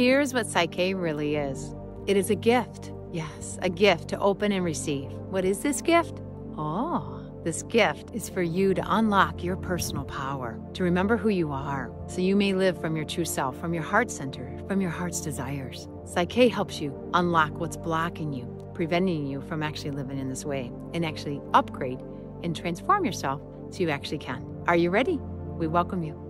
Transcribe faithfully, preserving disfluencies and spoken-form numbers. Here's what Psych K really is. It is a gift. Yes, a gift to open and receive. What is this gift? Oh, this gift is for you to unlock your personal power, to remember who you are, so you may live from your true self, from your heart center, from your heart's desires. Psych K helps you unlock what's blocking you, preventing you from actually living in this way, and actually upgrade and transform yourself so you actually can. Are you ready? We welcome you.